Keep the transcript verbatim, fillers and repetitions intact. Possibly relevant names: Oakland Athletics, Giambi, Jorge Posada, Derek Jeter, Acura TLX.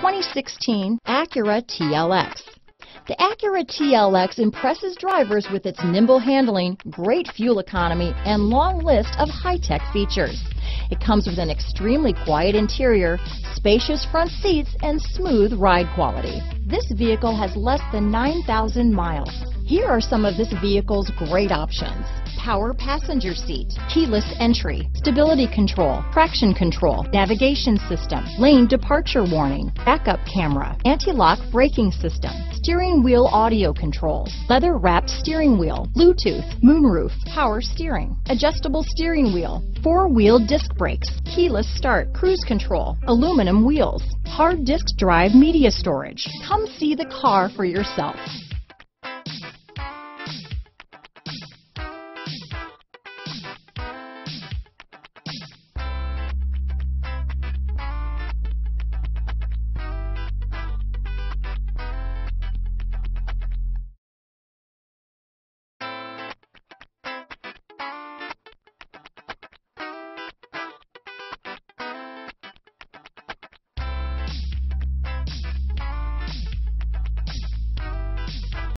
twenty sixteen Acura T L X. The Acura T L X impresses drivers with its nimble handling, great fuel economy, and long list of high-tech features. It comes with an extremely quiet interior, spacious front seats, and smooth ride quality. This vehicle has less than nine thousand miles. Here are some of this vehicle's great options: power passenger seat, keyless entry, stability control, traction control, navigation system, lane departure warning, backup camera, anti-lock braking system, steering wheel audio controls, leather wrapped steering wheel, Bluetooth, moonroof, power steering, adjustable steering wheel, four-wheel disc brakes, keyless start, cruise control, aluminum wheels, hard disk drive media storage. Come see the car for yourself.